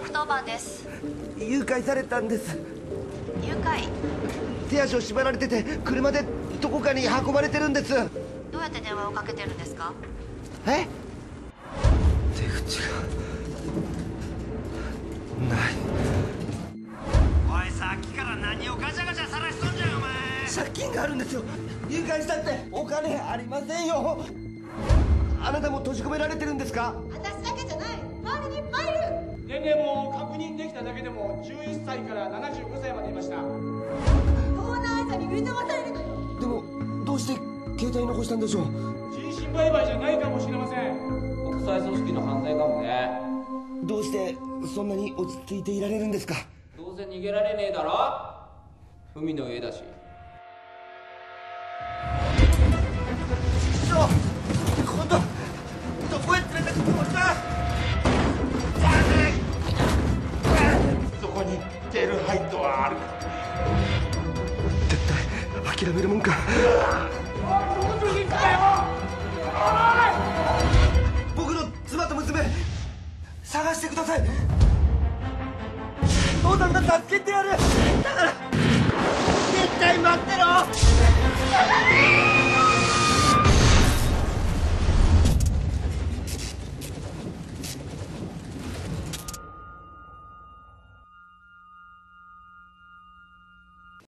110番です。誘拐されたんです。誘拐？手足を縛られてて、車でどこかに運ばれてるんです。どうやって電話をかけてるんですか？え？出口がない。おい、さっきから何をガチャガチャさらしとんじゃん。お前借金があるんですよ。誘拐したってお金ありませんよ。あなたも閉じ込められてるんですか？私だけじゃない、周りにいっぱいいる。年齢も確認できただけでも11歳から75歳までいました。東南アジアに売り飛ばされる。でもどうして携帯残したんでしょう。人身売買じゃないかもしれません。国際組織の犯罪かもね。どうしてそんなに落ち着いていられるんですか？どうせ逃げられねえだろ、海の家だし。ちょっとどこへ連れてくるのか。そこにテールハイトはあるか。絶対諦めるもんか。僕の妻と娘探してください。父さんが助けてやる。だから絶対待って。